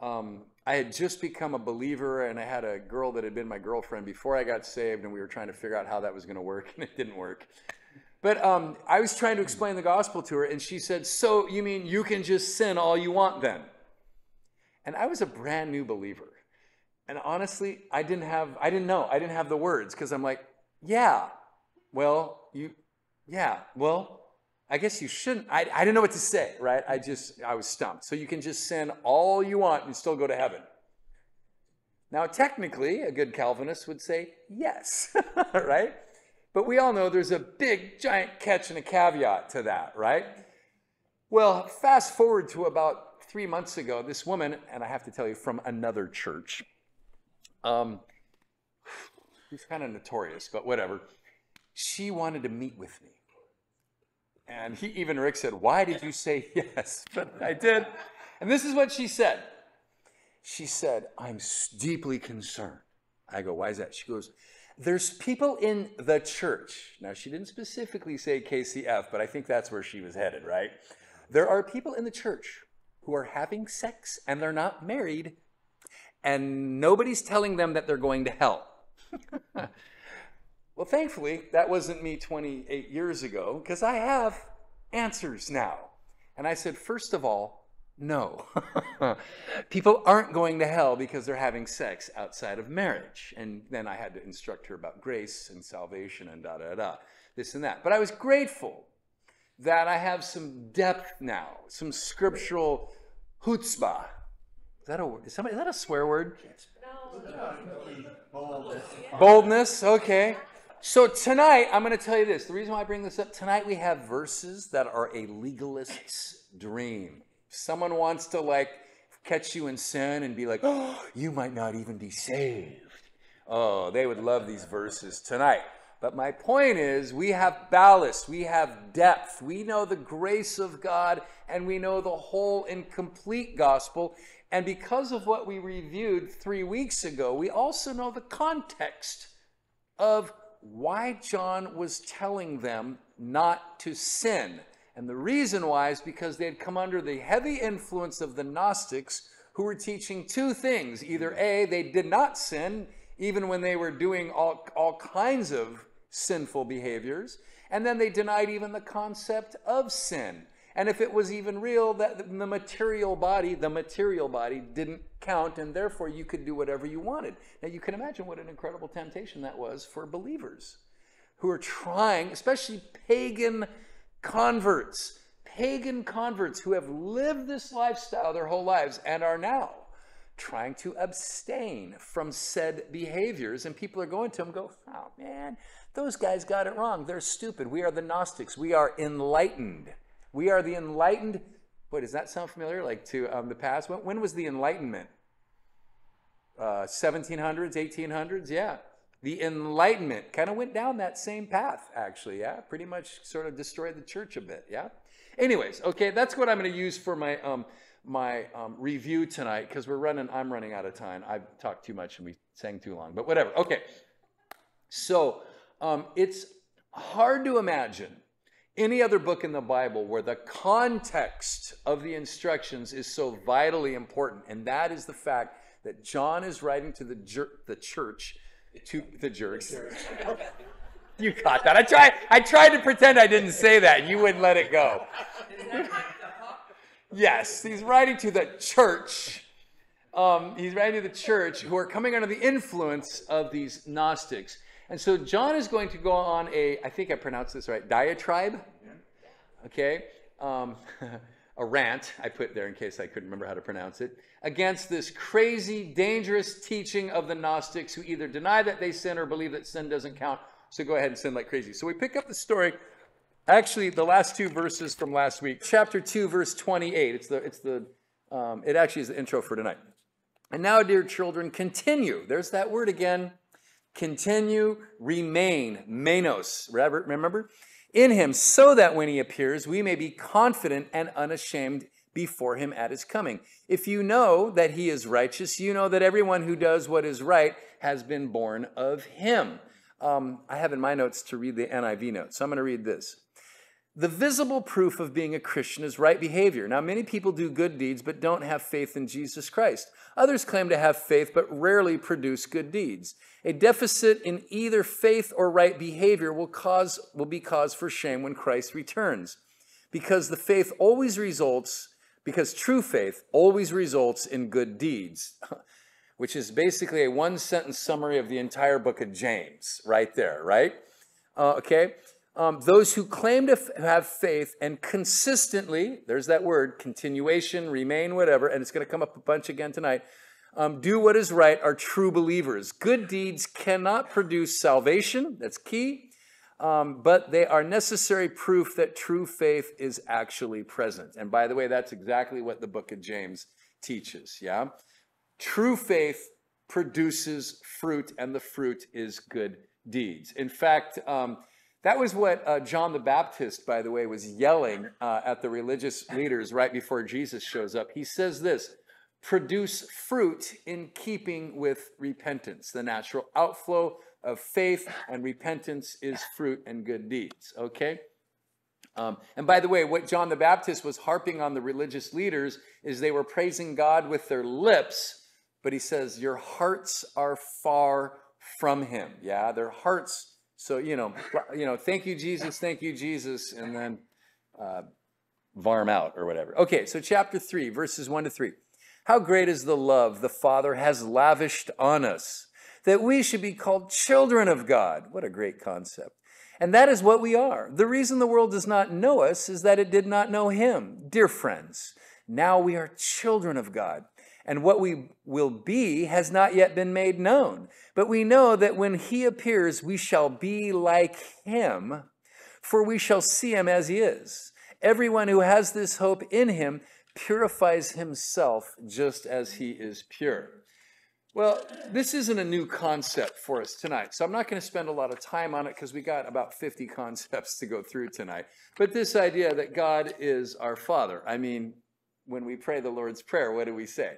I had just become a believer, and I had a girl that had been my girlfriend before I got saved, and we were trying to figure out how that was going to work, and it didn't work. But I was trying to explain the gospel to her, and she said, "So you mean you can just sin all you want then?" And I was a brand new believer. And honestly, I didn't have the words, because I'm like, well, I guess you shouldn't. I didn't know what to say, right? I was stumped. So you can just sin all you want and still go to heaven. Now, technically, a good Calvinist would say yes, right? But we all know there's a big, giant catch and a caveat to that, right? Well, fast forward to about 3 months ago, this woman, and I have to tell you, from another church, who's kind of notorious, but whatever, she wanted to meet with me. And Rick said, "Why did you say yes?" But I did. And this is what she said. She said, "I'm deeply concerned." I go, "Why is that?" She goes, "There's people in the church." Now, she didn't specifically say KCF, but I think that's where she was headed, right? "There are people in the church who are having sex, and they're not married, and nobody's telling them that they're going to hell." Well, thankfully, that wasn't me 28 years ago, because I have answers now. And I said, first of all, no. People aren't going to hell because they're having sex outside of marriage. And then I had to instruct her about grace and salvation and this and that. But I was grateful that I have some depth now, some scriptural chutzpah. Is that a swear word? No. Boldness, okay. So tonight, I'm going to tell you this. The reason why I bring this up, tonight we have verses that are a legalist's dream. Someone wants to like catch you in sin and be like, "Oh, you might not even be saved." Oh, they would love these verses tonight. But my point is, we have ballast, we have depth, we know the grace of God, and we know the whole and complete gospel. And because of what we reviewed 3 weeks ago, we also know the context of why John was telling them not to sin. And the reason why is because they had come under the heavy influence of the Gnostics, who were teaching two things. Either A, they did not sin, even when they were doing all kinds of sinful behaviors. And then they denied even the concept of sin. And if it was even real, that the material body didn't count, and therefore you could do whatever you wanted. Now, you can imagine what an incredible temptation that was for believers who are trying, especially pagan converts who have lived this lifestyle their whole lives and are now trying to abstain from said behaviors. And people are going to them and go, "Oh, man, those guys got it wrong. They're stupid. We are the Gnostics. We are enlightened." We are the enlightened. Boy, does that sound familiar? Like to the past? When was the Enlightenment? 1700s, 1800s? Yeah. The Enlightenment kind of went down that same path, actually. Yeah. Pretty much sort of destroyed the church a bit. Yeah. Anyways, okay. That's what I'm going to use for my review tonight, because I'm running out of time. I've talked too much and we sang too long, but whatever. Okay. So it's hard to imagine any other book in the Bible where the context of the instructions is so vitally important. And that is the fact that John is writing to the church. You caught that. I tried to pretend I didn't say that, and you wouldn't let it go. Yes, he's writing to the church. He's writing to the church who are coming under the influence of these Gnostics. And so John is going to go on a, I think I pronounced this right, diatribe, okay, a rant, I put there in case I couldn't remember how to pronounce it, against this crazy, dangerous teaching of the Gnostics, who either deny that they sin or believe that sin doesn't count, so go ahead and sin like crazy. So we pick up the story, actually the last two verses from last week, chapter 2, verse 28. It actually is the intro for tonight. "And now, dear children, continue." There's that word again. Continue, remain, menos, remember? "In him, so that when he appears, we may be confident and unashamed before him at his coming. If you know that he is righteous, you know that everyone who does what is right has been born of him." I have in my notes to read the NIV notes, so I'm going to read this. The visible proof of being a Christian is right behavior. Now, many people do good deeds but don't have faith in Jesus Christ. Others claim to have faith but rarely produce good deeds. A deficit in either faith or right behavior will be cause for shame when Christ returns, because true faith always results in good deeds, which is basically a one-sentence summary of the entire book of James right there, right? Those who claim to have faith and consistently, there's that word, continuation, remain, whatever, and it's going to come up a bunch again tonight, do what is right are true believers. Good deeds cannot produce salvation, that's key, but they are necessary proof that true faith is actually present. And by the way, that's exactly what the book of James teaches, yeah? True faith produces fruit, and the fruit is good deeds. In fact, that was what John the Baptist, by the way, was yelling at the religious leaders right before Jesus shows up. He says this, produce fruit in keeping with repentance. The natural outflow of faith and repentance is fruit and good deeds, okay? And by the way, what John the Baptist was harping on the religious leaders is they were praising God with their lips, but he says, your hearts are far from him. Yeah, their hearts. So, thank you, Jesus, and then varm out or whatever. Okay, so chapter 3, verses 1 to 3. How great is the love the Father has lavished on us, that we should be called children of God. What a great concept. And that is what we are. The reason the world does not know us is that it did not know him. Dear friends, now we are children of God, and what we will be has not yet been made known. But we know that when he appears, we shall be like him, for we shall see him as he is. Everyone who has this hope in him purifies himself just as he is pure. Well, this isn't a new concept for us tonight, so I'm not going to spend a lot of time on it because we got about 50 concepts to go through tonight. But this idea that God is our Father, I mean, when we pray the Lord's Prayer, what do we say?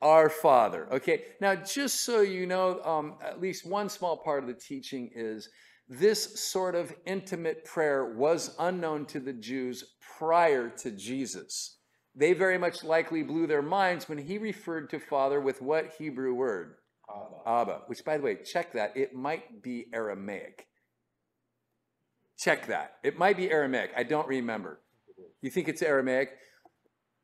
Our Father, okay? Now, just so you know, at least one small part of the teaching is this sort of intimate prayer was unknown to the Jews prior to Jesus. They very much likely blew their minds when he referred to Father with what Hebrew word? Abba. Abba, which, by the way, check that. It might be Aramaic. Check that. It might be Aramaic. I don't remember. You think it's Aramaic?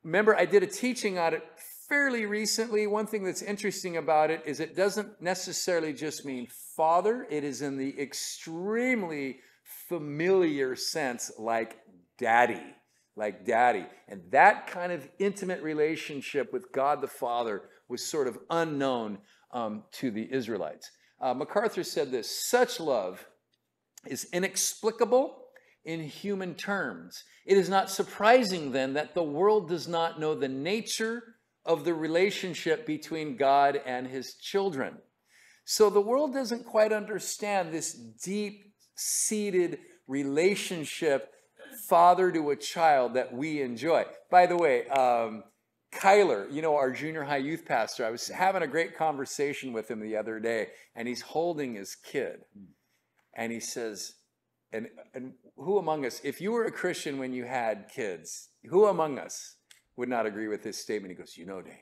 Remember, I did a teaching on it fairly recently. One thing that's interesting about it is it doesn't necessarily just mean father. It is in the extremely familiar sense like daddy, like daddy. And that kind of intimate relationship with God the Father was sort of unknown to the Israelites. MacArthur said this, such love is inexplicable in human terms. It is not surprising then that the world does not know the nature of the relationship between God and his children. So the world doesn't quite understand this deep-seated relationship father to a child that we enjoy. By the way, Kyler, our junior high youth pastor, I was having a great conversation with him the other day, and he's holding his kid. And he says, and who among us, if you were a Christian when you had kids, who among us would not agree with this statement? He goes, Dave,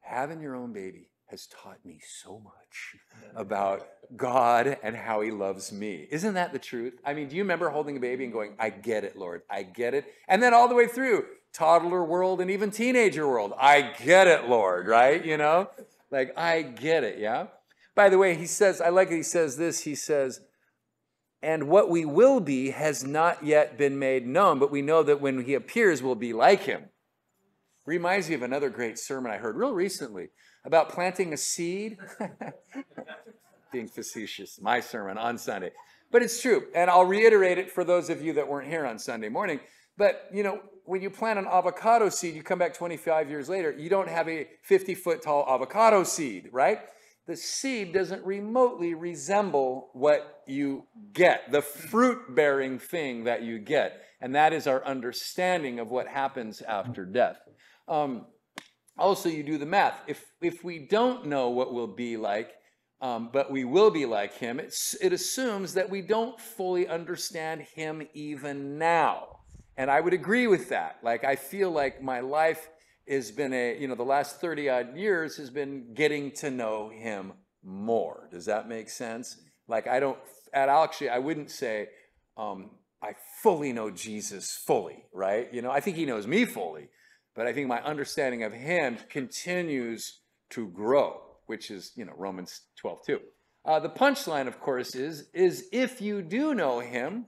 having your own baby has taught me so much about God and how he loves me. Isn't that the truth? I mean, do you remember holding a baby and going, I get it, Lord, I get it? And then all the way through, toddler world and even teenager world, I get it, Lord, right? Like, I get it, yeah? By the way, he says, I like it, he says this, he says, and what we will be has not yet been made known, but we know that when he appears, we'll be like him. Reminds me of another great sermon I heard real recently about planting a seed. Being facetious, my sermon on Sunday. But it's true, and I'll reiterate it for those of you that weren't here on Sunday morning. But, when you plant an avocado seed, you come back 25 years later, you don't have a 50-foot-tall avocado seed, right? The seed doesn't remotely resemble what you get, the fruit-bearing thing that you get. And that is our understanding of what happens after death. Also, you do the math. If we don't know what we'll be like, but we will be like him, it assumes that we don't fully understand him even now. And I would agree with that. Like, I feel like my life has been a, you know, the last 30-odd years has been getting to know him more. Does that make sense? Like, I don't, actually, I wouldn't say I fully know Jesus fully, right? You know, I think he knows me fully, but I think my understanding of him continues to grow, which is, you know, Romans 12:2. The punchline, of course, is if you do know him,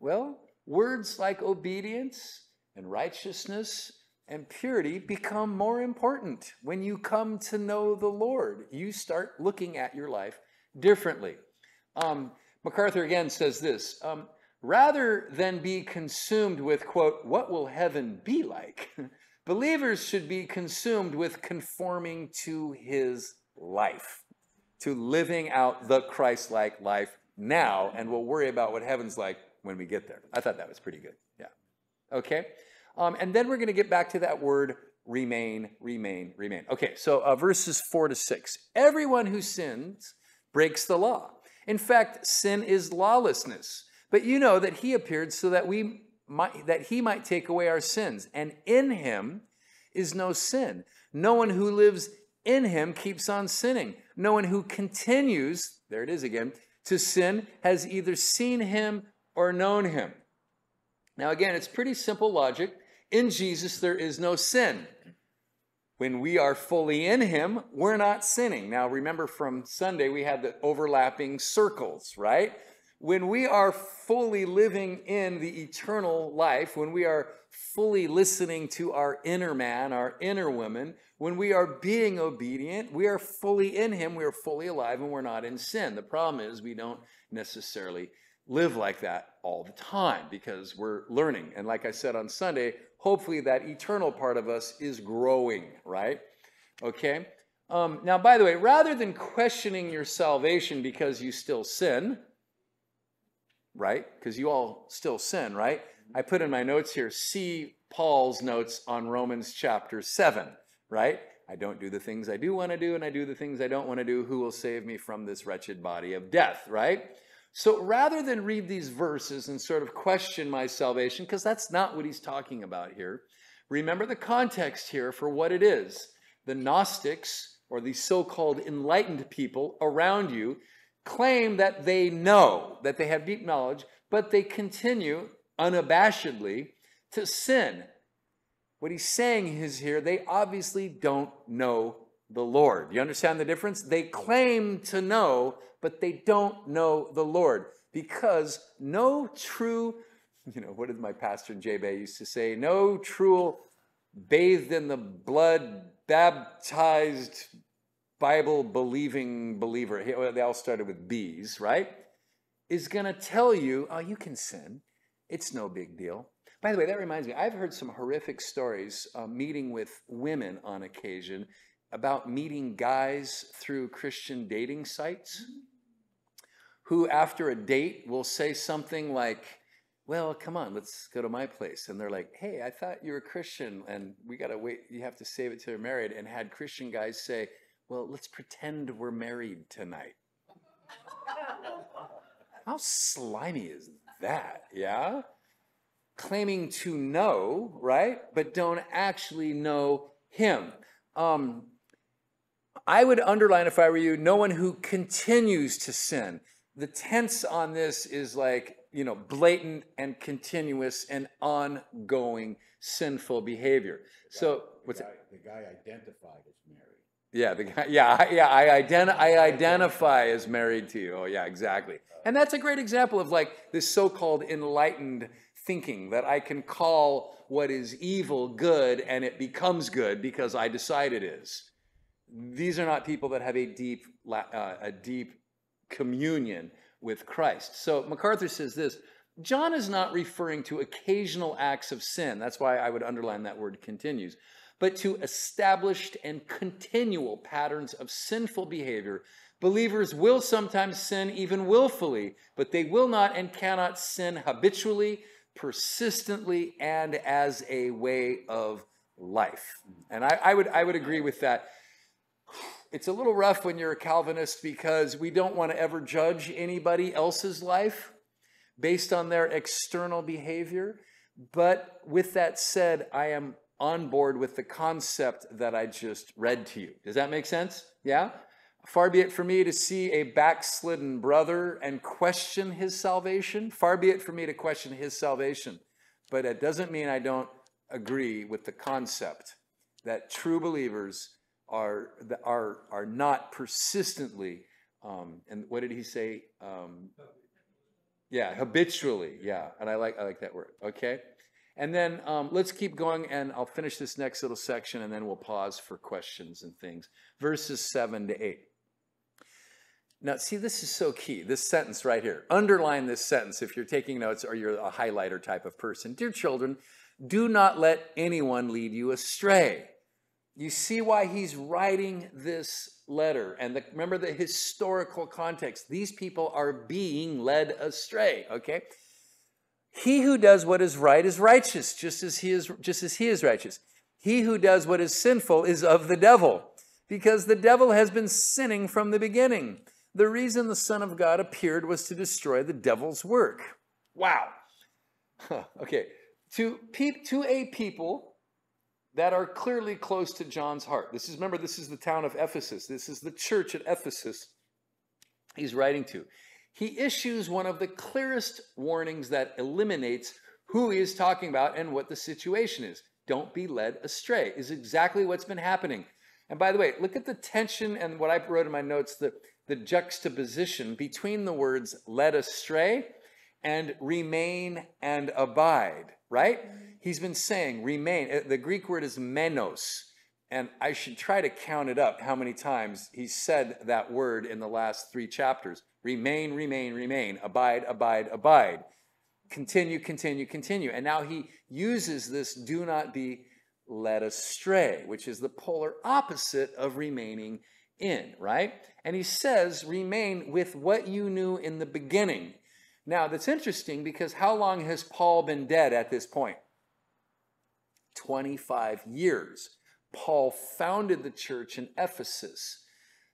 well, words like obedience and righteousness and purity become more important. When you come to know the Lord, you start looking at your life differently. MacArthur again says this, rather than be consumed with, quote, what will heaven be like, believers should be consumed with conforming to his life, to living out the Christ-like life now, and we'll worry about what heaven's like when we get there. I thought that was pretty good, yeah. Okay, and then we're gonna get back to that word remain, remain, remain. Okay, so verses 4 to 6. Everyone who sins breaks the law. In fact, sin is lawlessness, but you know that he appeared so that we that he might take away our sins, and in him is no sin. No one who lives in him keeps on sinning. No one who continues, there it is again, to sin has either seen him or known him. Now again, it's pretty simple logic. In Jesus, there is no sin. When we are fully in him, we're not sinning. Now remember from Sunday, we had the overlapping circles, right? When we are fully living in the eternal life, when we are fully listening to our inner man, our inner woman, when we are being obedient, we are fully in him, we are fully alive, and we're not in sin. The problem is we don't necessarily live like that all the time because we're learning. And like I said on Sunday, hopefully that eternal part of us is growing, right? Okay? Now, by the way, rather than questioning your salvation because you still sin, right? Because you all still sin, right? I put in my notes here, see Paul's notes on Romans chapter 7, right? I don't do the things I do want to do, and I do the things I don't want to do. Who will save me from this wretched body of death, right? So rather than read these verses and sort of question my salvation, because that's not what he's talking about here, remember the context here for what it is. The Gnostics, or the so-called enlightened people around you, claim that they know, that they have deep knowledge, but they continue unabashedly to sin. What he's saying is here, they obviously don't know the Lord. You understand the difference? They claim to know, but they don't know the Lord, because no true, you know, what did my pastor J. Bay used to say? No true bathed in the blood, baptized Bible-believing believer, they all started with B's, right, is going to tell you, oh, you can sin. It's no big deal. By the way, that reminds me, I've heard some horrific stories meeting with women on occasion about meeting guys through Christian dating sites who, after a date, will say something like, well, come on, let's go to my place. And they're like, hey, I thought you were Christian, and we got to wait. You have to save it till you're married, and had Christian guys say, well, let's pretend we're married tonight. How slimy is that, yeah? Claiming to know, right? But don't actually know him. I would underline, if I were you, no one who continues to sin. The tense on this is like, you know, blatant and continuous and ongoing sinful behavior. So, what's it? The guy identified as married. Yeah, the guy, yeah, I identify as married to you. Oh, yeah, exactly. And that's a great example of like this so-called enlightened thinking that I can call what is evil good and it becomes good because I decide it is. These are not people that have a deep communion with Christ. So MacArthur says this, John is not referring to occasional acts of sin. That's why I would underline that word continues. But to established and continual patterns of sinful behavior. Believers will sometimes sin even willfully, but they will not and cannot sin habitually, persistently, and as a way of life. And I would agree with that. It's a little rough when you're a Calvinist because we don't want to ever judge anybody else's life based on their external behavior. But with that said, I am on board with the concept that I just read to you. Does that make sense? Yeah? Far be it for me to see a backslidden brother and question his salvation. Far be it for me to question his salvation. But it doesn't mean I don't agree with the concept that true believers are not persistently, and what did he say? Yeah, habitually. Yeah, and I like that word. Okay, and then let's keep going, and I'll finish this next little section, and then we'll pause for questions and things. Verses 7 to 8. Now, see, this is so key. This sentence right here. Underline this sentence if you're taking notes or you're a highlighter type of person. Dear children, do not let anyone lead you astray. You see why he's writing this letter. And remember the historical context. These people are being led astray, okay? He who does what is right is righteous, just as he is righteous. He who does what is sinful is of the devil, because the devil has been sinning from the beginning. The reason the Son of God appeared was to destroy the devil's work. Wow. Okay. To a people that are clearly close to John's heart. This is, remember, this is the town of Ephesus. This is the church at Ephesus he's writing to. He issues one of the clearest warnings that eliminates who he is talking about and what the situation is. Don't be led astray is exactly what's been happening. And by the way, look at the tension and what I wrote in my notes, the juxtaposition between the words led astray and remain and abide, right? He's been saying remain. The Greek word is menos. And I should try to count it up how many times he said that word in the last 3 chapters. Remain, remain, remain. Abide, abide, abide. Continue, continue, continue. And now he uses this do not be led astray, which is the polar opposite of remaining in, right? And he says remain with what you knew in the beginning. Now, that's interesting because how long has Paul been dead at this point? 25 years. Paul founded the church in Ephesus.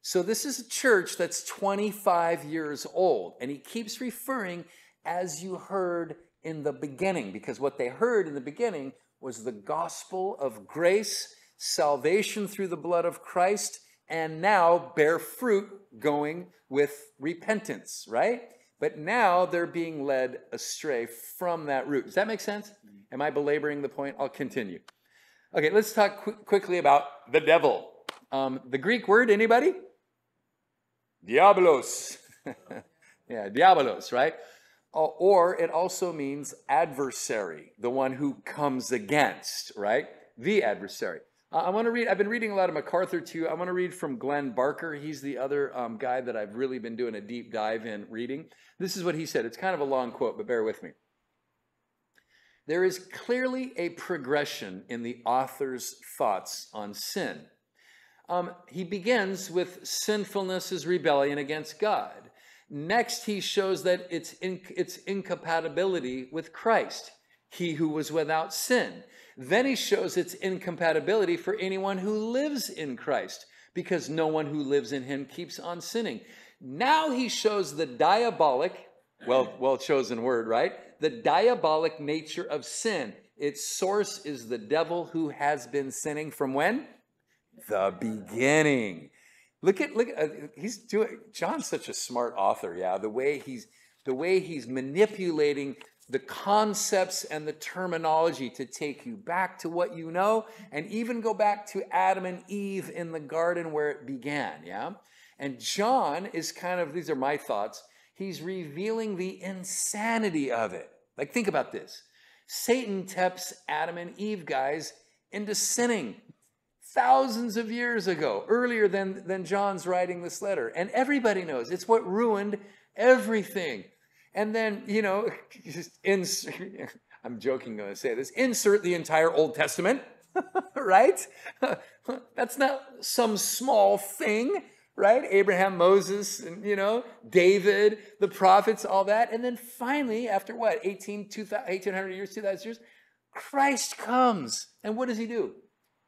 So this is a church that's 25 years old. And he keeps referring as you heard in the beginning, because what they heard in the beginning was the gospel of grace, salvation through the blood of Christ, and now bear fruit going with repentance, right? But now they're being led astray from that root. Does that make sense? Am I belaboring the point? I'll continue. Okay, let's talk quickly about the devil. The Greek word, anybody? Diabolos. Yeah, diabolos, right? Or it also means adversary, the one who comes against, right? The adversary. I want to read, I've been reading a lot of MacArthur too. I want to read from Glenn Barker. He's the other guy that I've really been doing a deep dive in reading. This is what he said. It's kind of a long quote, but bear with me. There is clearly a progression in the author's thoughts on sin. He begins with sinfulness is rebellion against God. Next, he shows that it's incompatibility with Christ, he who was without sin. Then he shows its incompatibility for anyone who lives in Christ, because no one who lives in him keeps on sinning. Now he shows the diabolic, well chosen word, right? The diabolic nature of sin. Its source is the devil who has been sinning from when? The beginning. Look at he's doing, John's such a smart author, yeah, the way he's manipulating the concepts and the terminology to take you back to what you know, and even go back to Adam and Eve in the garden where it began, yeah? And John is kind of, these are my thoughts, he's revealing the insanity of it. Like, think about this. Satan tempts Adam and Eve guys into sinning thousands of years ago, earlier than John's writing this letter. And everybody knows it's what ruined everything. And then, you know, I'm joking when I say this, insert the entire Old Testament, right? That's not some small thing, right? Abraham, Moses, and, you know, David, the prophets, all that. And then finally, after what, 1,800 years, 2,000 years, Christ comes. And what does he do?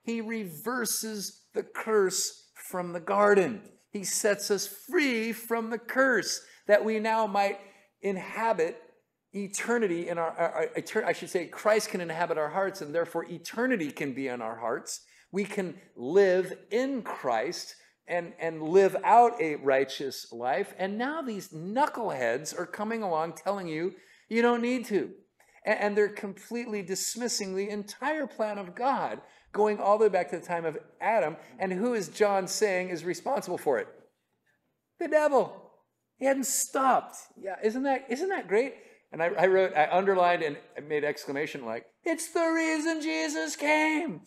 He reverses the curse from the garden. He sets us free from the curse that we now might inhabit eternity in I should say Christ can inhabit our hearts, and therefore eternity can be in our hearts. We can live in Christ and live out a righteous life. And now these knuckleheads are coming along telling you, you don't need to. And they're completely dismissing the entire plan of God, going all the way back to the time of Adam. And who is John saying is responsible for it? The devil. He hadn't stopped. Yeah, isn't that great? And I underlined and made exclamation like, it's the reason Jesus came.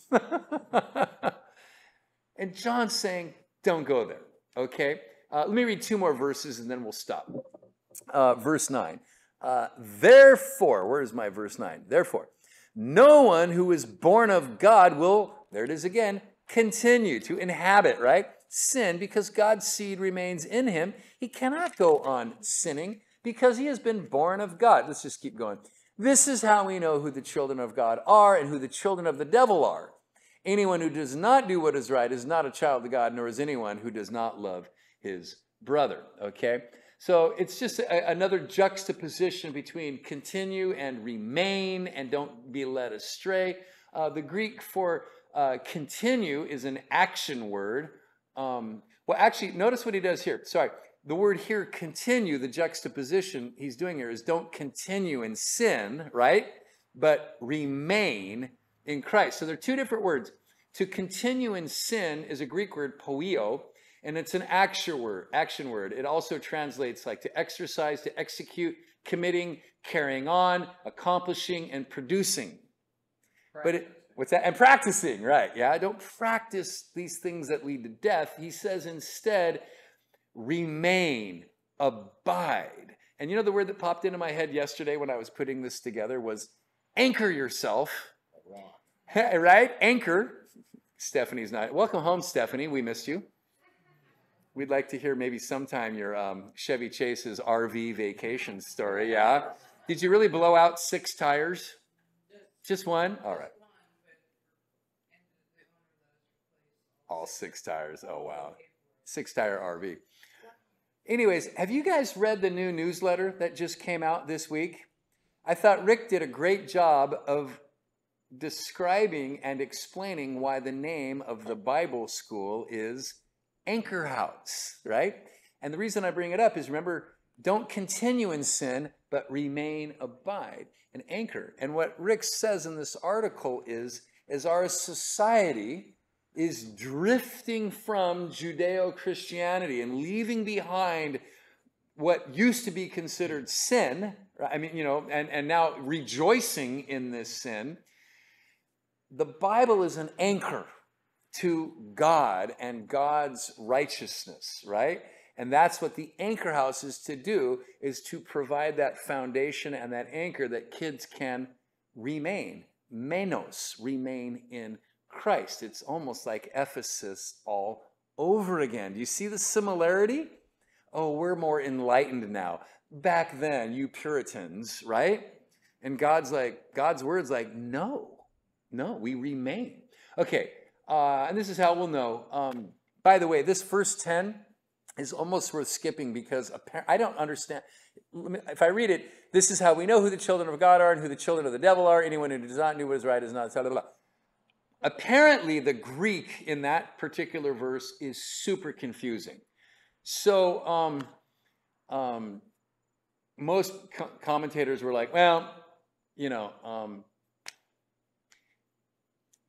And John's saying, don't go there, okay? Let me read two more verses and then we'll stop. Verse 9. Therefore, where is my verse 9? Therefore, no one who is born of God will, there it is again, continue to inhabit, right? Sin, because God's seed remains in him. He cannot go on sinning because he has been born of God. Let's just keep going. This is how we know who the children of God are and who the children of the devil are. Anyone who does not do what is right is not a child of God, nor is anyone who does not love his brother, okay? So it's just another juxtaposition between continue and remain and don't be led astray. The Greek for continue is an action word. Well, actually, notice what he does here. Sorry. The word here, continue, the juxtaposition he's doing here is don't continue in sin, right? But remain in Christ. So there are two different words. To continue in sin is a Greek word, poio. And it's an action word. It also translates like to exercise, to execute, committing, carrying on, accomplishing, and producing. Practicing. But it, what's that? And practicing, right? Yeah, don't practice these things that lead to death. He says instead, remain, abide. And you know the word that popped into my head yesterday when I was putting this together was anchor yourself. Right? Anchor. Stephanie's not. Welcome home, Stephanie. We missed you. We'd like to hear maybe sometime your Chevy Chase's RV vacation story, yeah? Did you really blow out 6 tires? Just one? All right. All 6 tires. Oh, wow. 6-tire RV. Anyways, have you guys read the new newsletter that just came out this week? I thought Rick did a great job of describing and explaining why the name of the Bible school is Anchor House, right? And the reason I bring it up is, remember, don't continue in sin, but remain, abide, and anchor. And what Rick says in this article is, as our society is drifting from Judeo-Christianity and leaving behind what used to be considered sin, I mean, you know, and now rejoicing in this sin, the Bible is an anchor to God and God's righteousness, right? And that's what the Anchor House is to do, is to provide that foundation and that anchor that kids can remain, menos, remain in Christ. It's almost like Ephesus all over again. Do you see the similarity? Oh, we're more enlightened now. Back then, you Puritans, right? And God's word's like, no, we remain. Okay. And this is how we'll know. By the way, this first 10 is almost worth skipping because I don't understand. If I read it, this is how we know who the children of God are and who the children of the devil are. Anyone who does not do what is right is not. Blah, blah, blah. Apparently, the Greek in that particular verse is super confusing. So most commentators were like, well, you know,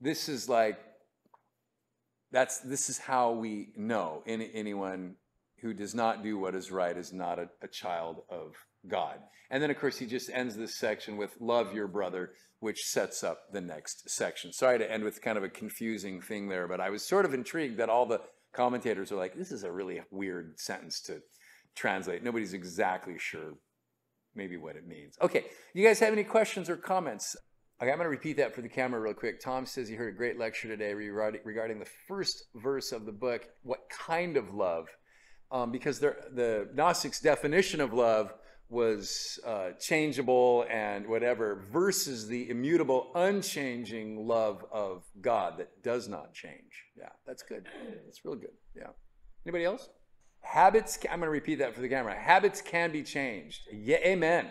this is like, this is how we know anyone who does not do what is right is not a child of God. And then, of course, he just ends this section with love your brother, which sets up the next section. Sorry to end with kind of a confusing thing there, but I was sort of intrigued that all the commentators are like, this is a really weird sentence to translate. Nobody's exactly sure maybe what it means. Okay, you guys have any questions or comments? Okay, I'm going to repeat that for the camera real quick. Tom says he heard a great lecture today regarding the first verse of the book, what kind of love? Because the Gnostics' definition of love was changeable and whatever, versus the immutable, unchanging love of God that does not change. Yeah, that's good. That's real good. Yeah. Anybody else? Habits, I'm going to repeat that for the camera. Habits can be changed. Yeah, amen.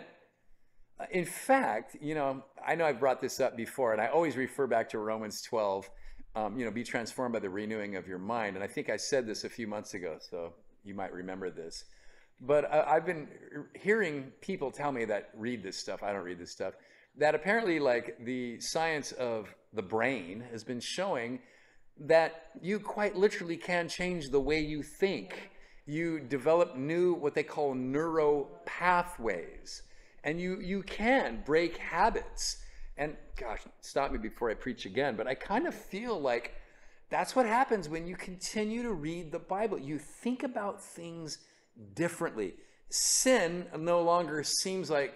In fact, you know I've brought this up before, and I always refer back to Romans 12, you know, be transformed by the renewing of your mind. And I think I said this a few months ago, so you might remember this. But I've been hearing people tell me that read this stuff, I don't read this stuff, that apparently like the science of the brain has been showing that you quite literally can change the way you think. You develop new, what they call neuro pathways, and you can break habits. And gosh, stop me before I preach again, but I kind of feel like that's what happens when you continue to read the Bible. You think about things differently. Sin no longer seems like,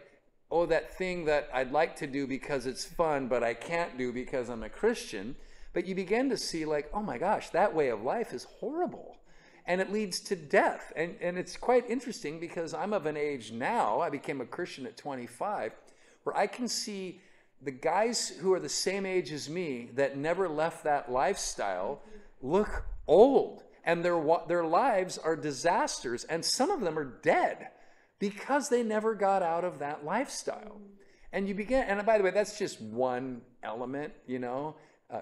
oh, that thing that I'd like to do because it's fun, but I can't do because I'm a Christian. But you begin to see like, oh my gosh, that way of life is horrible and it leads to death. And it's quite interesting because I'm of an age now, I became a Christian at 25, where I can see the guys who are the same age as me that never left that lifestyle look old. And their lives are disasters, and some of them are dead because they never got out of that lifestyle. And you begin, and by the way, that's just one element, you know,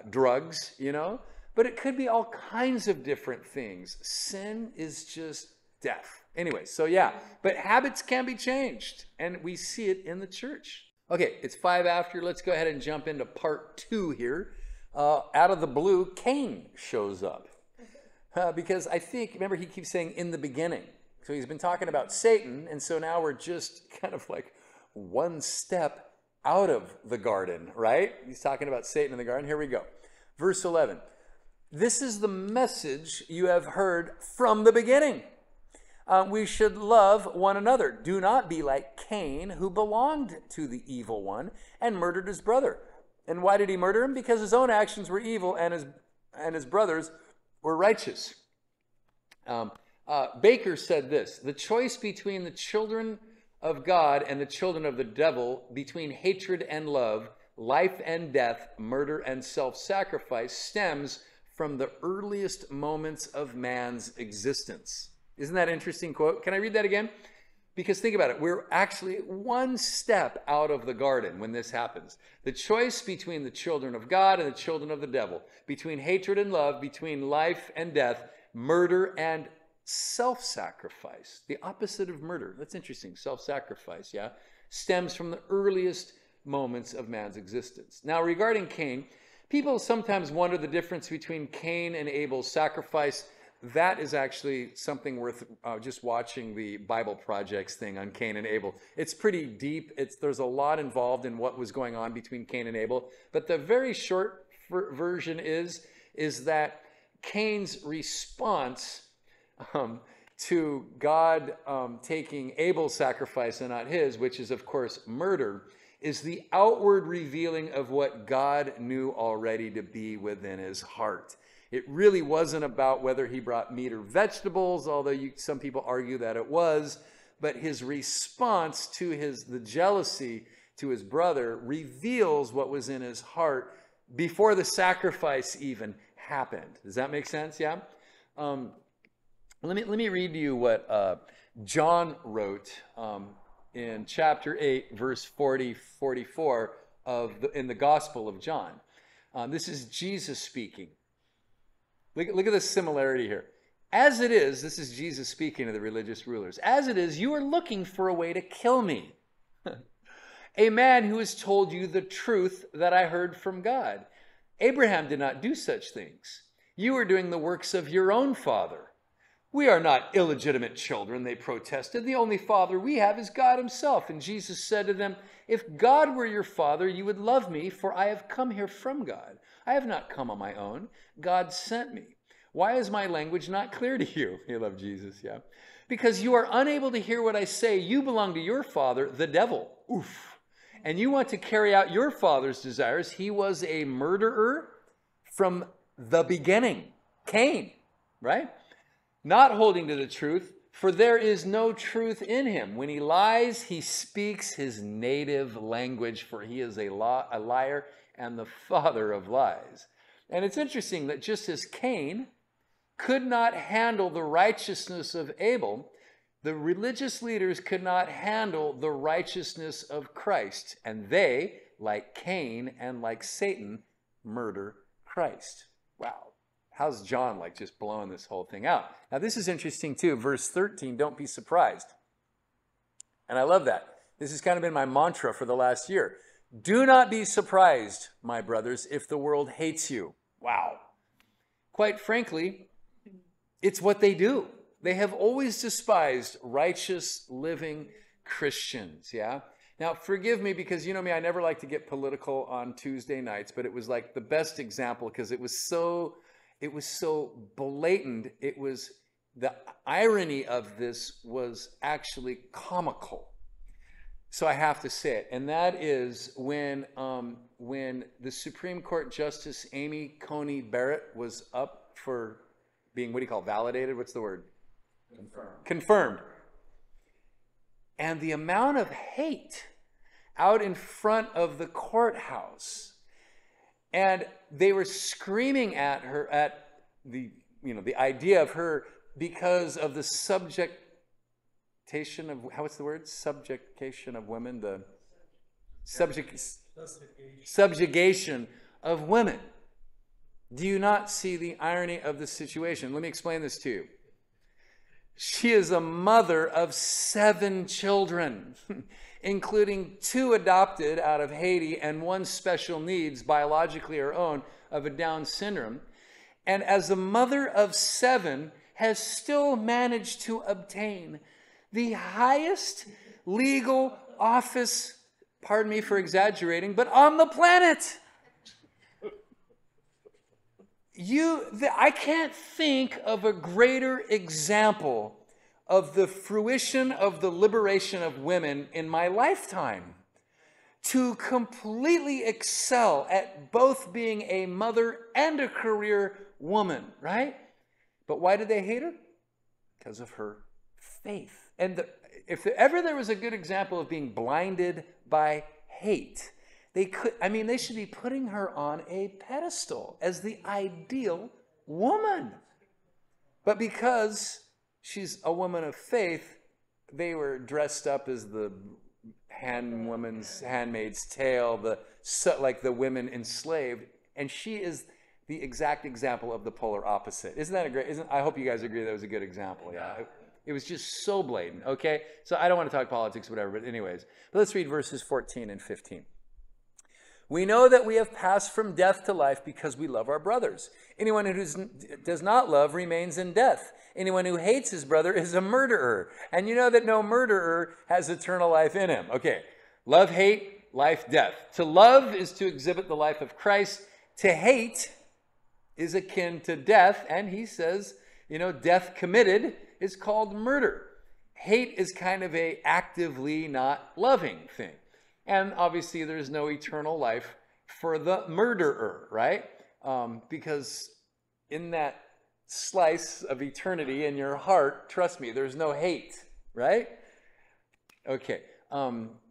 drugs, you know, but it could be all kinds of different things. Sin is just death. Anyway, so yeah, but habits can be changed, and we see it in the church. Okay, it's 5 after. Let's go ahead and jump into part 2 here. Out of the blue, Cain shows up. Because I think, remember, he keeps saying in the beginning. So he's been talking about Satan, and so now we're just kind of like one step out of the garden, right? He's talking about Satan in the garden. Here we go. Verse 11. This is the message you have heard from the beginning. We should love one another. Do not be like Cain, who belonged to the evil one and murdered his brother. And why did he murder him? Because his own actions were evil and his brother's were righteous. Baker said this, the choice between the children of God and the children of the devil, between hatred and love, life and death, murder and self-sacrifice, stems from the earliest moments of man's existence. Isn't that an interesting quote? Can I read that again? Because think about it, we're actually one step out of the garden when this happens. The choice between the children of God and the children of the devil, between hatred and love, between life and death, murder and self-sacrifice, the opposite of murder. That's interesting, self-sacrifice, yeah, stems from the earliest moments of man's existence. Now, regarding Cain, people sometimes wonder the difference between Cain and Abel's sacrifice. That is actually something worth just watching the Bible Project's thing on Cain and Abel. It's pretty deep. There's a lot involved in what was going on between Cain and Abel. But the very short version is that Cain's response to God taking Abel's sacrifice and not his, which is, of course, murder, is the outward revealing of what God knew already to be within his heart. It really wasn't about whether he brought meat or vegetables, although some people argue that it was. But his response to the jealousy to his brother reveals what was in his heart before the sacrifice even happened. Does that make sense? Yeah. Let me read to you what John wrote in chapter 8, verse 44 in the Gospel of John. This is Jesus speaking. Look at the similarity here. As it is, this is Jesus speaking to the religious rulers. As it is, you are looking for a way to kill me. A man who has told you the truth that I heard from God. Abraham did not do such things. You are doing the works of your own father. We are not illegitimate children, they protested. The only father we have is God himself. And Jesus said to them, if God were your father, you would love me, for I have come here from God. I have not come on my own. God sent me. Why is my language not clear to you? You love Jesus, yeah. Because you are unable to hear what I say. You belong to your father, the devil. Oof. And you want to carry out your father's desires. He was a murderer from the beginning. Cain, right? Not holding to the truth, for there is no truth in him. When he lies, he speaks his native language, for he is a liar and the father of lies. And it's interesting that just as Cain could not handle the righteousness of Abel, the religious leaders could not handle the righteousness of Christ. And they, like Cain and like Satan, murder Christ. Wow. How's John like just blowing this whole thing out? Now, this is interesting too. Verse 13, don't be surprised. And I love that. This has kind of been my mantra for the last year. Do not be surprised, my brothers, if the world hates you. Wow. Quite frankly, it's what they do. They have always despised righteous living Christians, yeah? Now, forgive me because you know me, I never like to get political on Tuesday nights, but it was like the best example because it was so blatant. It was, the irony of this was actually comical. So I have to say it, and that is when the Supreme Court Justice Amy Coney Barrett was up for being, what do you call it, validated? What's the word? Confirmed. And the amount of hate out in front of the courthouse, and they were screaming at her at the, you know, the idea of her because of the subjectation of, what's the word? Subjectation of women, the subjugation of women. Do you not see the irony of the situation? Let me explain this to you. She is a mother of 7 children, including 2 adopted out of Haiti and 1 special needs, biologically her own, of a Down syndrome. And as a mother of 7, has still managed to obtain the highest legal office, pardon me for exaggerating, but on the planet. I can't think of a greater example of the fruition of the liberation of women in my lifetime. To completely excel at both being a mother and a career woman, right? But why did they hate her? Because of her faith. And if ever there was a good example of being blinded by hate, they should be putting her on a pedestal as the ideal woman. But because she's a woman of faith, they were dressed up as the handmaid's tale, like the women enslaved, and she is the exact example of the polar opposite. Isn't that a great? I hope you guys agree that was a good example. Yeah. It was just so blatant. Okay, so I don't want to talk politics, whatever. But anyways, but let's read verses 14 and 15. We know that we have passed from death to life because we love our brothers. Anyone who does not love remains in death. Anyone who hates his brother is a murderer. And you know that no murderer has eternal life in him. Okay, love, hate, life, death. To love is to exhibit the life of Christ. To hate is akin to death. And he says, you know, death committed is called murder. Hate is kind of a actively not loving thing. And obviously, there's no eternal life for the murderer, right? Because in that slice of eternity in your heart, trust me, there's no hate, right? Okay,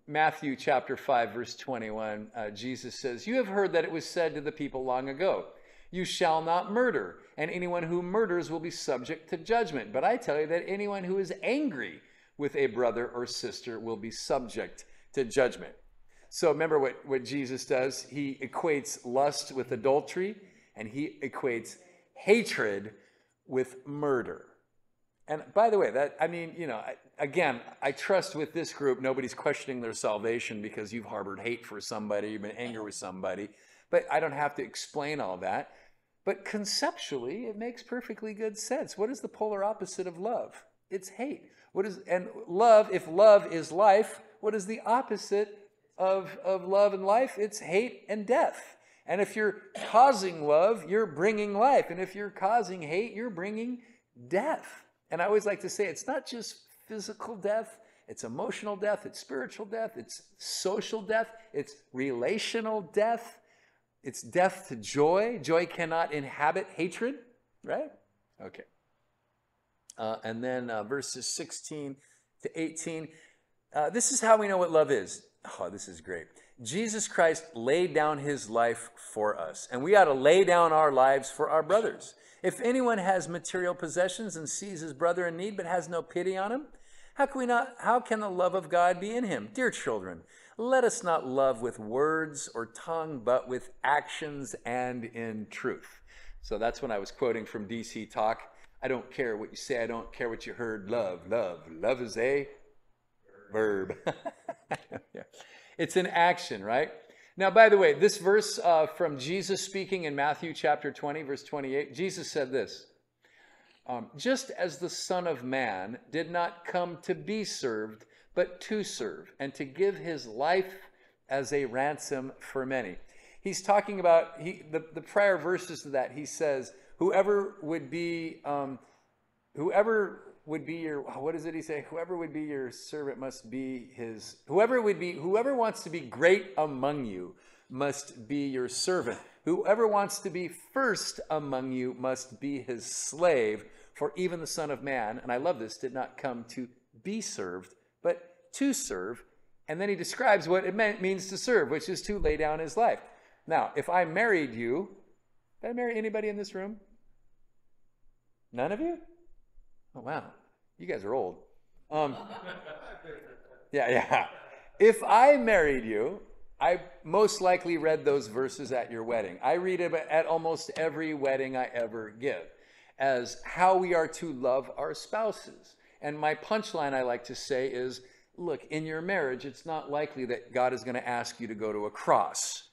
Matthew chapter 5, verse 21, Jesus says, "You have heard that it was said to the people long ago, 'You shall not murder, and anyone who murders will be subject to judgment.' But I tell you that anyone who is angry with a brother or sister will be subject to judgment." So remember what Jesus does. He equates lust with adultery, and he equates hatred with murder. And by the way, I trust with this group, nobody's questioning their salvation because you've harbored hate for somebody, you've been angry with somebody, but I don't have to explain all that. But conceptually, it makes perfectly good sense. What is the polar opposite of love? It's hate. And love, if love is life, what is the opposite of love and life? It's hate and death. And if you're causing love, you're bringing life. And if you're causing hate, you're bringing death. And I always like to say, it's not just physical death. It's emotional death. It's spiritual death. It's social death. It's relational death. It's death to joy. Joy cannot inhabit hatred, right? Okay. And then verses 16 to 18. This is how we know what love is. Oh, this is great. Jesus Christ laid down his life for us, and we ought to lay down our lives for our brothers. If anyone has material possessions and sees his brother in need but has no pity on him, how can the love of God be in him? Dear children, let us not love with words or tongue, but with actions and in truth. So that's when I was quoting from DC Talk. I don't care what you say. I don't care what you heard. Love, love, love is a verb. Yeah. It's an action, right? Now, by the way, this verse from Jesus speaking in Matthew chapter 20, verse 28, Jesus said this, just as the Son of Man did not come to be served, but to serve and to give his life as a ransom for many. He's talking about, the prior verses to that, he says, whoever would be your servant must be his, whoever wants to be great among you must be your servant. Whoever wants to be first among you must be his slave, for even the Son of Man, and I love this, did not come to be served, but to serve. And then he describes what it means to serve, which is to lay down his life. Now, if I married you, did I marry anybody in this room? None of you? Oh, wow. You guys are old. Yeah. If I married you, I most likely read those verses at your wedding. I read it at almost every wedding I ever give as how we are to love our spouses. And my punchline I like to say is, look, in your marriage, it's not likely that God is going to ask you to go to a cross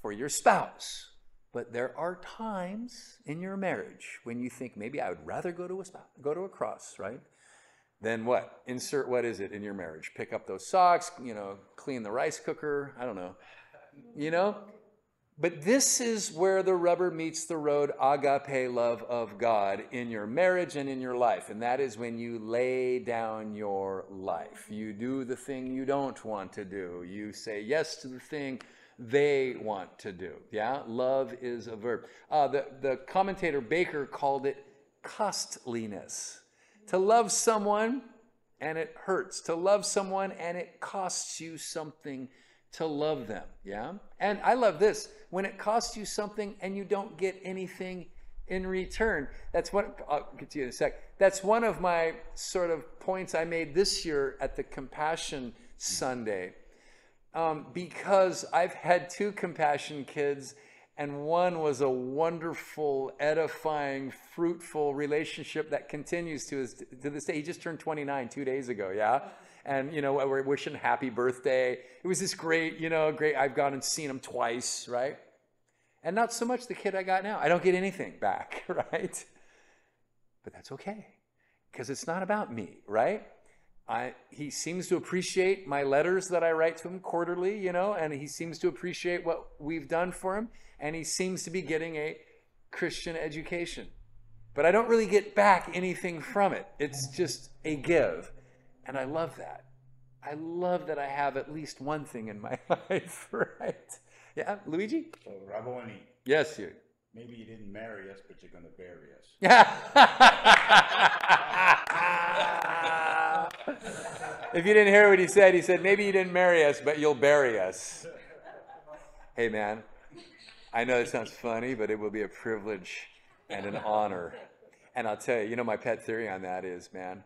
for your spouse. But there are times in your marriage when you think, maybe I would rather go to a cross, right? Then what? Insert what is it in your marriage? Pick up those socks, clean the rice cooker. I don't know, But this is where the rubber meets the road, agape love of God in your marriage and in your life. And that is when you lay down your life. You do the thing you don't want to do. You say yes to the thing they want to do. Yeah, love is a verb. The commentator Baker called it costliness. To love someone and it hurts. To love someone and it costs you something to love them, yeah? And I love this, when it costs you something and you don't get anything in return. That's what, I'll get to you in a sec. That's one of my sort of points I made this year at the Compassion Sunday, because I've had two Compassion kids, and one was a wonderful, edifying, fruitful relationship that continues to this day. He just turned 29 2 days ago, yeah? And, we're wishing happy birthday. It was this great, I've gone and seen him twice, right? And not so much the kid I got now. I don't get anything back, right? But that's okay, because it's not about me, right? He seems to appreciate my letters that I write to him quarterly, and he seems to appreciate what we've done for him, and he seems to be getting a Christian education. But I don't really get back anything from it. It's just a give. And I love that. I love that I have at least one thing in my life, right? Yeah, Luigi? So, Raboni. Yes, you. Maybe you didn't marry us, but you're going to bury us. If you didn't hear what he said, maybe you didn't marry us, but you'll bury us. Hey, man, I know it sounds funny, but it will be a privilege and an honor. And I'll tell you, my pet theory on that is, man,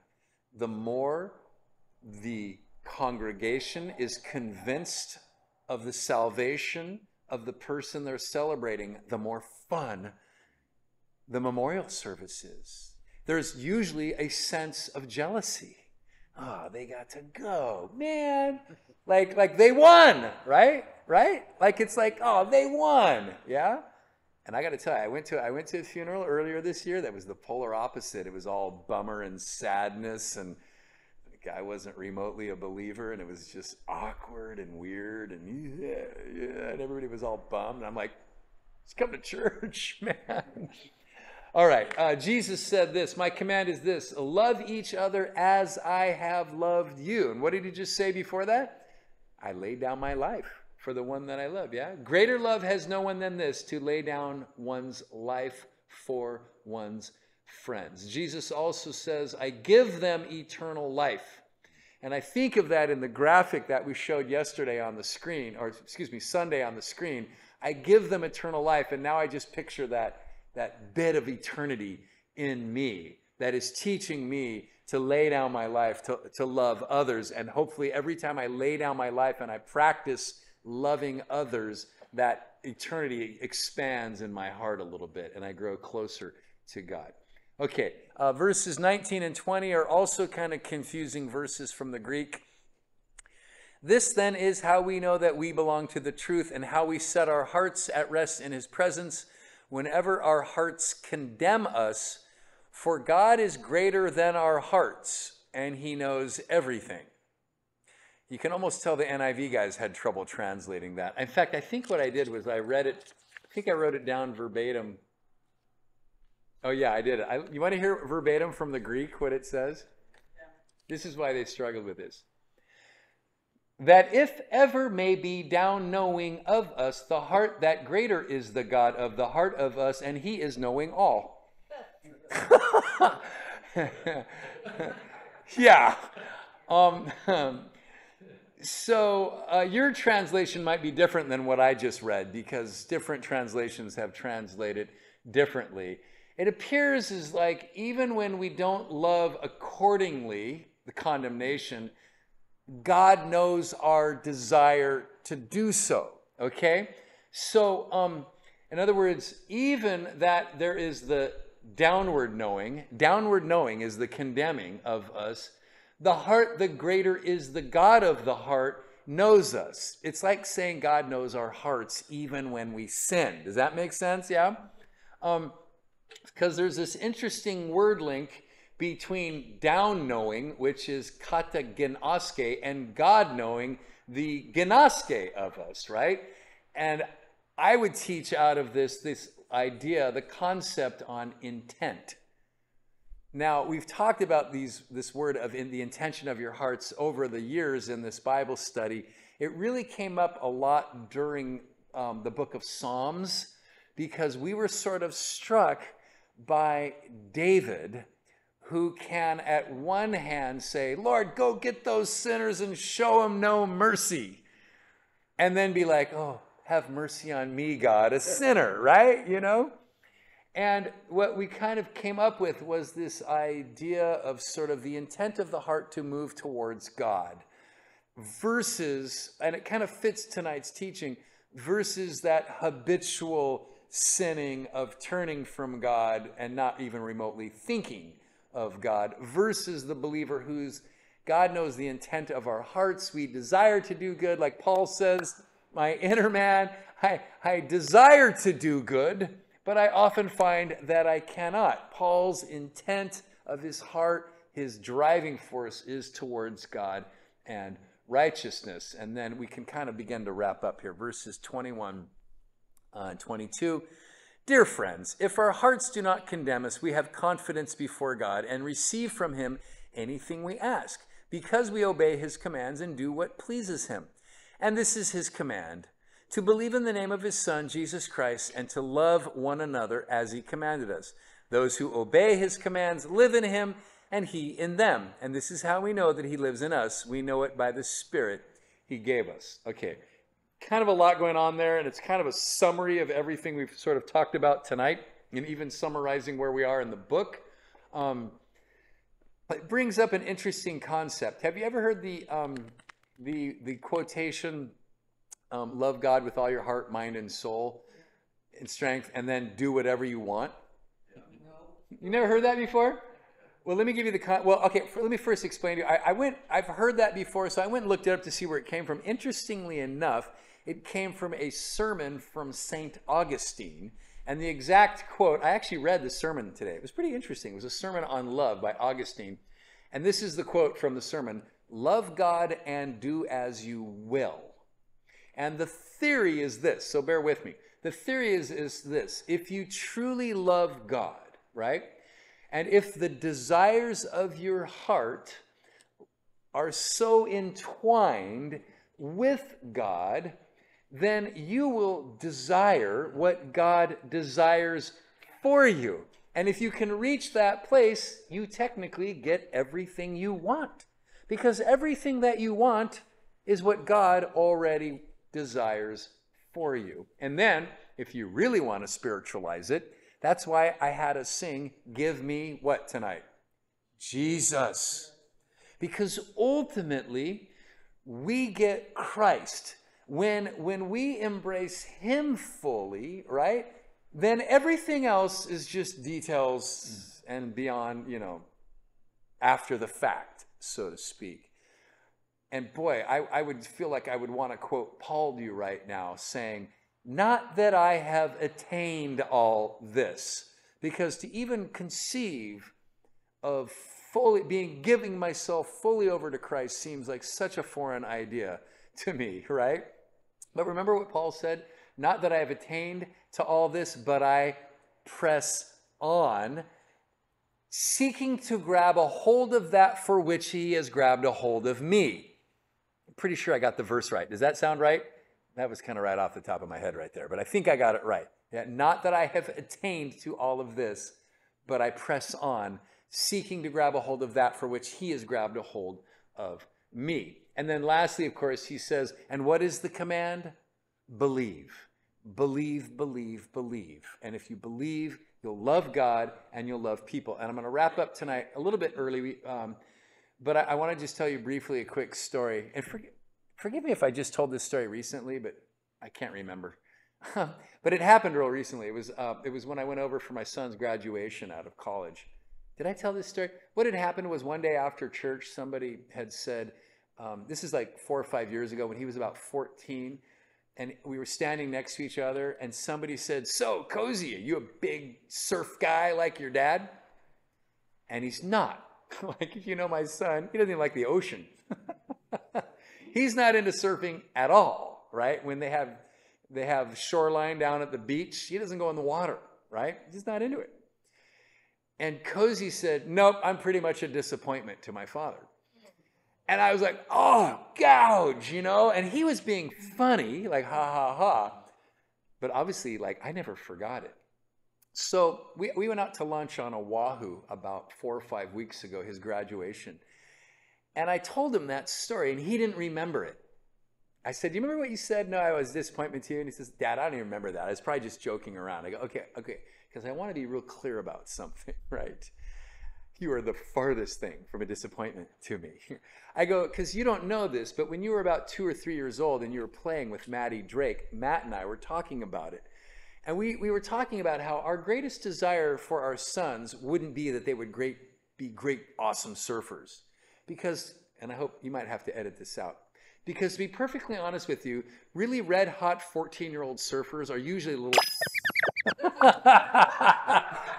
the more the congregation is convinced of the salvation of the person they're celebrating, the more fun the memorial service is. There's usually a sense of jealousy. Oh, they got to go, man. Like they won, right? Like it's like, oh, they won, yeah? And I got to tell you, I went to a funeral earlier this year that was the polar opposite. It was all bummer and sadness, and the guy wasn't remotely a believer, and it was just awkward and weird, and yeah, and everybody was all bummed. And I'm like, let's come to church, man. All right, Jesus said this, my command is this, love each other as I have loved you. And what did he just say before that? I laid down my life for the one that I love, yeah? Greater love has no one than this, to lay down one's life for one's friends. Jesus also says, I give them eternal life. And I think of that in the graphic that we showed yesterday on the screen, or excuse me, Sunday on the screen. I give them eternal life. And now I just picture that bit of eternity in me that is teaching me to lay down my life, to love others. And hopefully every time I lay down my life and I practice loving others, that eternity expands in my heart a little bit and I grow closer to God. Okay, verses 19 and 20 are also kind of confusing verses from the Greek. This then is how we know that we belong to the truth and how we set our hearts at rest in his presence whenever our hearts condemn us, for God is greater than our hearts and he knows everything. You can almost tell the NIV guys had trouble translating that. In fact, I think what I did was I read it. I think I wrote it down verbatim. Oh, yeah, I did. You want to hear verbatim from the Greek what it says? Yeah. This is why they struggled with this. That if ever may be down knowing of us, the heart that greater is the God of the heart of us, and he is knowing all. Yeah. So your translation might be different than what I just read, because different translations have translated differently. It appears as like even when we don't love accordingly, the condemnation, God knows our desire to do so, okay? So in other words, even that there is the downward knowing is the condemning of us. The heart, the greater is the God of the heart, knows us. It's like saying God knows our hearts even when we sin. Does that make sense? Yeah? Because there's this interesting word link between down knowing, which is kata gnoske, and God knowing, the gnoske of us, right? And I would teach out of this idea, the concept on intent. Now, we've talked about this word of in the intention of your hearts over the years in this Bible study. It really came up a lot during the book of Psalms, because we were sort of struck by David, who can at one hand say, Lord, go get those sinners and show them no mercy. And then be like, oh, have mercy on me, God, a sinner, right? You know? And what we kind of came up with was this idea of sort of the intent of the heart to move towards God versus, and it kind of fits tonight's teaching, versus that habitual sinning of turning from God and not even remotely thinking of God, versus the believer who's, God knows the intent of our hearts. We desire to do good. Like Paul says, my inner man, I desire to do good, but I often find that I cannot. Paul's intent of his heart, his driving force, is towards God and righteousness. And then we can kind of begin to wrap up here. Verses 21 and 22. Dear friends, if our hearts do not condemn us, we have confidence before God and receive from him anything we ask, because we obey his commands and do what pleases him. And this is his command: to believe in the name of his Son, Jesus Christ, and to love one another as he commanded us. Those who obey his commands live in him, and he in them. And this is how we know that he lives in us. We know it by the Spirit he gave us. Okay, kind of a lot going on there, and it's kind of a summary of everything we've sort of talked about tonight, and even summarizing where we are in the book. It brings up an interesting concept. Have you ever heard the quotation, love God with all your heart, mind, and soul, and strength, and then do whatever you want? No. You never heard that before? Well, let me give you let me first explain to you. I've heard that before, so I went and looked it up to see where it came from. Interestingly enough, it came from a sermon from St. Augustine, and the exact quote, I actually read the sermon today. It was pretty interesting. It was a sermon on love by Augustine, and this is the quote from the sermon: love God and do as you will. And the theory is this, so bear with me. The theory is this: if you truly love God, right? And if the desires of your heart are so entwined with God, then you will desire what God desires for you. And if you can reach that place, you technically get everything you want, because everything that you want is what God already desires for you. And then, if you really want to spiritualize it, that's why I had us sing, "Give me what tonight?" Jesus. Because ultimately, we get Christ. When we embrace Him fully, right, then everything else is just details and beyond, you know, after the fact, so to speak. And boy, I would feel like I would want to quote Paul to you right now saying, "Not that I have attained all this," because to even conceive of fully giving myself fully over to Christ seems like such a foreign idea to me, right? But remember what Paul said, "Not that I have attained to all this, but I press on, seeking to grab a hold of that for which He has grabbed a hold of me." I'm pretty sure I got the verse right. Does that sound right? That was kind of right off the top of my head right there, but I think I got it right. Yeah, "Not that I have attained to all of this, but I press on, seeking to grab a hold of that for which He has grabbed a hold of me." And then lastly, of course, he says, and what is the command? Believe, believe, believe, believe. And if you believe, you'll love God and you'll love people. And I'm going to wrap up tonight a little bit early, but I want to just tell you briefly a quick story. And forgive me if I just told this story recently, but I can't remember. But it happened real recently. It was when I went over for my son's graduation out of college. Did I tell this story? What had happened was one day after church, somebody had said, this is like 4 or 5 years ago when he was about 14, and we were standing next to each other, and somebody said, "So, Cozy, are you a big surf guy like your dad?" And he's not. Like, if you know my son, he doesn't even like the ocean. He's not into surfing at all, right? When they have shoreline down at the beach, he doesn't go in the water, right? He's not into it. And Cozy said, "Nope, I'm pretty much a disappointment to my father." And I was like, oh, gouge, you know? And he was being funny, like, ha, ha, ha. But obviously, like, I never forgot it. So we went out to lunch on Oahu about 4 or 5 weeks ago, his graduation. And I told him that story, and he didn't remember it. I said, "Do you remember what you said?" "No, I was a disappointment to you." And he says, "Dad, I don't even remember that. I was probably just joking around." I go, okay, because I want to be real clear about something, right? You are the farthest thing from a disappointment to me. I go, because you don't know this, but when you were about 2 or 3 years old and you were playing with Maddie Drake, Matt and I were talking about it. And we were talking about how our greatest desire for our sons wouldn't be that they would be great, awesome surfers. Because, and I hope you might have to edit this out, because to be perfectly honest with you, really red hot 14-year-old surfers are usually little...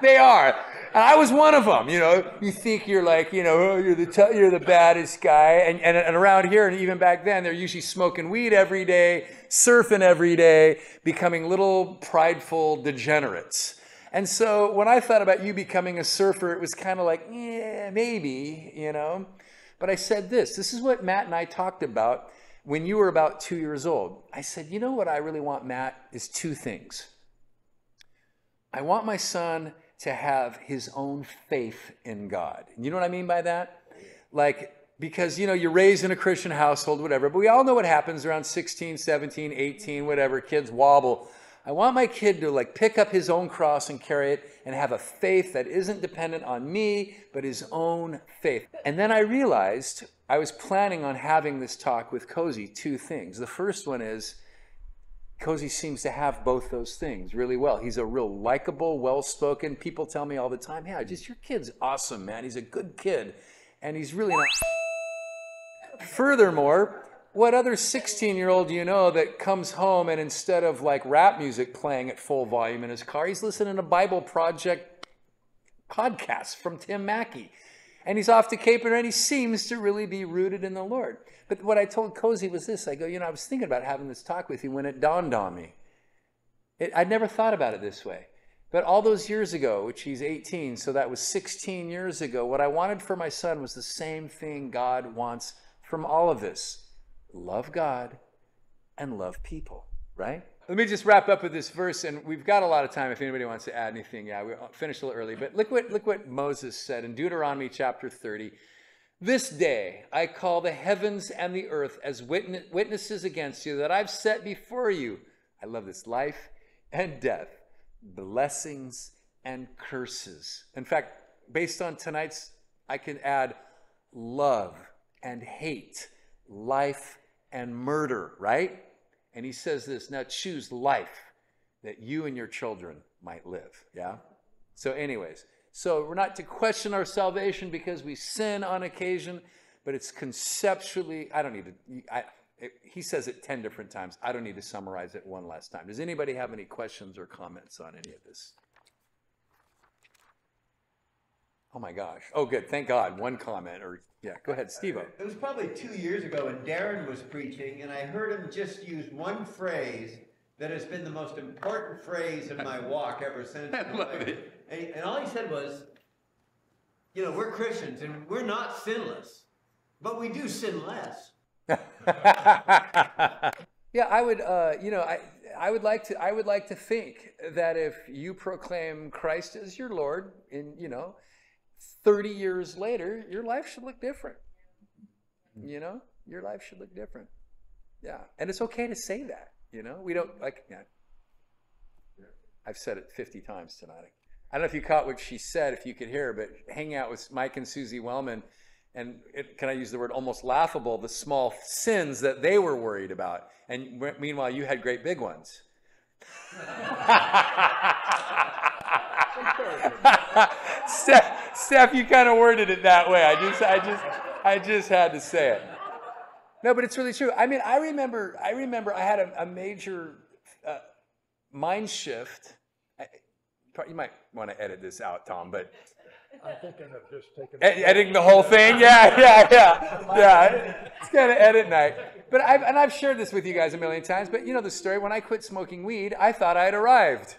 They are. And I was one of them, you know. You think you're like, you know, oh, you're the baddest guy. And around here and even back then, they're usually smoking weed every day, surfing every day, becoming little prideful degenerates. And so when I thought about you becoming a surfer, it was kind of like, yeah, maybe, you know. But I said this is what Matt and I talked about when you were about 2 years old. I said, you know what I really want, Matt, is two things. I want my son to have his own faith in God. You know what I mean by that? Like, because, you know, you're raised in a Christian household, whatever, but we all know what happens around 16, 17, 18, whatever, kids wobble. I want my kid to, like, pick up his own cross and carry it and have a faith that isn't dependent on me, but his own faith. And then I realized I was planning on having this talk with Cozy, two things. The first one is, Cozy seems to have both those things really well. He's a real likable, well-spoken. People tell me all the time, yeah, just your kid's awesome, man. He's a good kid. And he's really not. Furthermore, what other 16-year-old you know that comes home and instead of like rap music playing at full volume in his car, he's listening to Bible Project podcast from Tim Mackie. And he's off to Capernaum, and he seems to really be rooted in the Lord. But what I told Cozy was this. I go, you know, I was thinking about having this talk with you when it dawned on me. I'd never thought about it this way. But all those years ago, which he's 18, so that was 16 years ago, what I wanted for my son was the same thing God wants from all of this. Love God and love people, right? Let me just wrap up with this verse, and we've got a lot of time if anybody wants to add anything. Yeah, we finished a little early, but look what Moses said in Deuteronomy chapter 30. This day I call the heavens and the earth as witnesses against you that I've set before you. I love this, life and death, blessings and curses. In fact, based on tonight's, I can add love and hate, life and murder, right? And he says this, now choose life that you and your children might live, yeah? So anyways, so we're not to question our salvation because we sin on occasion, but it's conceptually, he says it 10 different times. I don't need to summarize it one last time. Does anybody have any questions or comments on any of this? Oh my gosh. Oh, good. Thank God. One comment or, yeah, go ahead, Steve-o. It was probably 2 years ago when Darren was preaching, and I heard him just use one phrase that has been the most important phrase in my walk ever since. I love it. And all he said was, you know, we're Christians and we're not sinless, but we do sin less. Yeah, I would, you know, I would like to think that if you proclaim Christ as your Lord in, you know, 30 years later, your life should look different. You know, your life should look different. Yeah. And it's okay to say that, you know, we don't like, yeah. I've said it 50 times tonight. I don't know if you caught what she said, if you could hear, but hanging out with Mike and Susie Wellman, and can I use the word almost laughable, the small sins that they were worried about. And meanwhile, you had great big ones. Steph, you kind of worded it that way. I just had to say it. No, but it's really true. I mean, I remember I had a major mind shift. You might want to edit this out, Tom, but I'm thinking of just taking editing the whole thing. Yeah. It's kind of edit night. But I've shared this with you guys a million times. But you know the story. When I quit smoking weed, I thought I had arrived.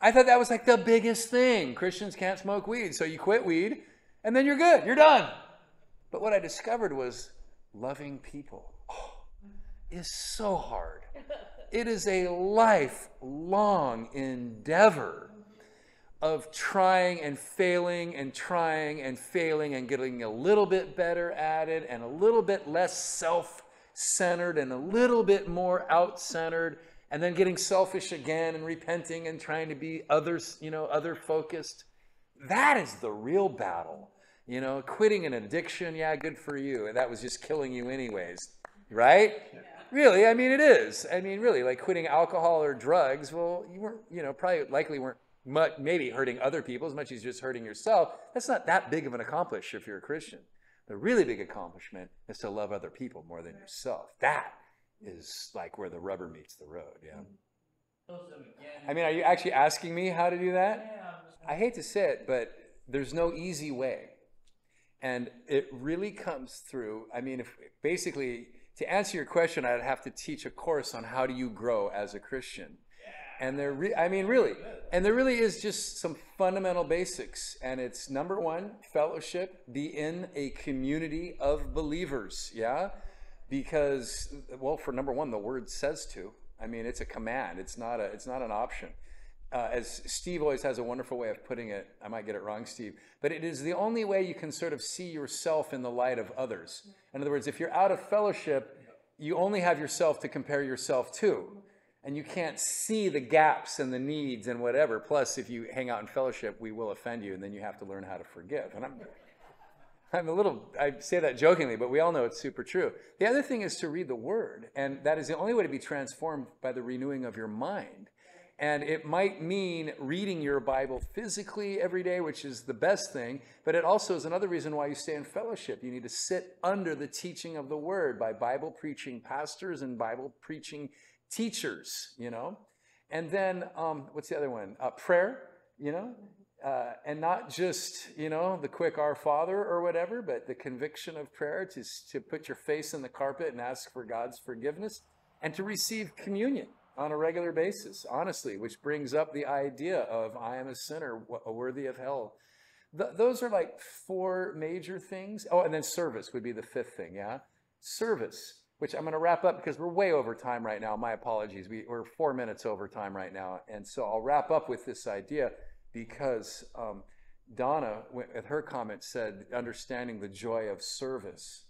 I thought that was like the biggest thing. Christians can't smoke weed, so you quit weed, and then you're good. You're done. But what I discovered was loving people is so hard. It is a lifelong endeavor of trying and failing and getting a little bit better at it and a little bit less self-centered and a little bit more out-centered and then getting selfish again and repenting and trying to be others, you know, other-focused. That is the real battle, you know, quitting an addiction. Yeah, good for you. And that was just killing you anyways, right? Yeah. Really, I mean, it is. I mean, really, like quitting alcohol or drugs, well, you weren't, you know, probably likely weren't maybe hurting other people as much as just hurting yourself. That's not that big of an accomplishment if you're a Christian. The really big accomplishment is to love other people more than yourself. That is like where the rubber meets the road, yeah? I mean, are you actually asking me how to do that? I hate to say it, but there's no easy way. And it really comes through, I mean, if basically, to answer your question, I'd have to teach a course on how do you grow as a Christian. And there really is just some fundamental basics. And it's number one, fellowship, be in a community of believers, yeah? Because, well, for number one, the word says to. I mean, it's a command. It's not an option. As Steve always has a wonderful way of putting it, I might get it wrong, Steve, but it is the only way you can sort of see yourself in the light of others. In other words, if you're out of fellowship, you only have yourself to compare yourself to. And you can't see the gaps and the needs and whatever. Plus, if you hang out in fellowship, we will offend you, and then you have to learn how to forgive. And I say that jokingly, but we all know it's super true. The other thing is to read the Word, and that is the only way to be transformed by the renewing of your mind. And it might mean reading your Bible physically every day, which is the best thing, but it also is another reason why you stay in fellowship. You need to sit under the teaching of the Word by Bible preaching pastors and Bible preaching teachers, you know. And then what's the other one? Prayer, you know, and not just, you know, the quick Our Father or whatever, but the conviction of prayer to put your face in the carpet and ask for God's forgiveness and to receive communion on a regular basis, honestly, which brings up the idea of I am a sinner, worthy of hell. Those are like four major things. Oh, and then service would be the fifth thing, yeah? Service. which I'm going to wrap up because we're way over time right now. My apologies. We're 4 minutes over time right now. And so I'll wrap up with this idea because Donna, at her comment, said, understanding the joy of service.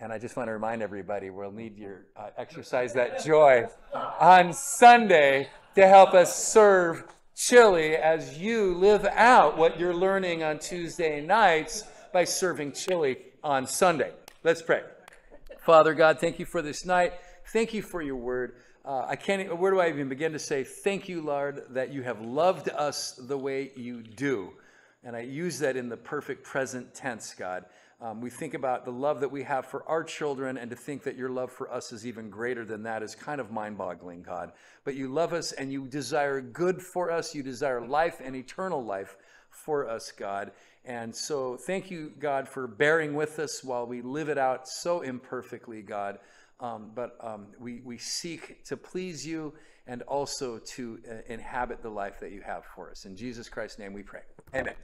And I just want to remind everybody, we'll need your exercise that joy on Sunday to help us serve Chile as you live out what you're learning on Tuesday nights by serving Chile on Sunday. Let's pray. Father God, thank you for this night. Thank you for your word. Where do I even begin to say thank you, Lord, that you have loved us the way you do. And I use that in the perfect present tense, God. We think about the love that we have for our children, and to think that your love for us is even greater than that is kind of mind-boggling, God. But you love us and you desire good for us. You desire life and eternal life for us, God. And so thank you, God, for bearing with us while we live it out so imperfectly, God. But we seek to please you and also to inhabit the life that you have for us. In Jesus Christ's name we pray. Amen.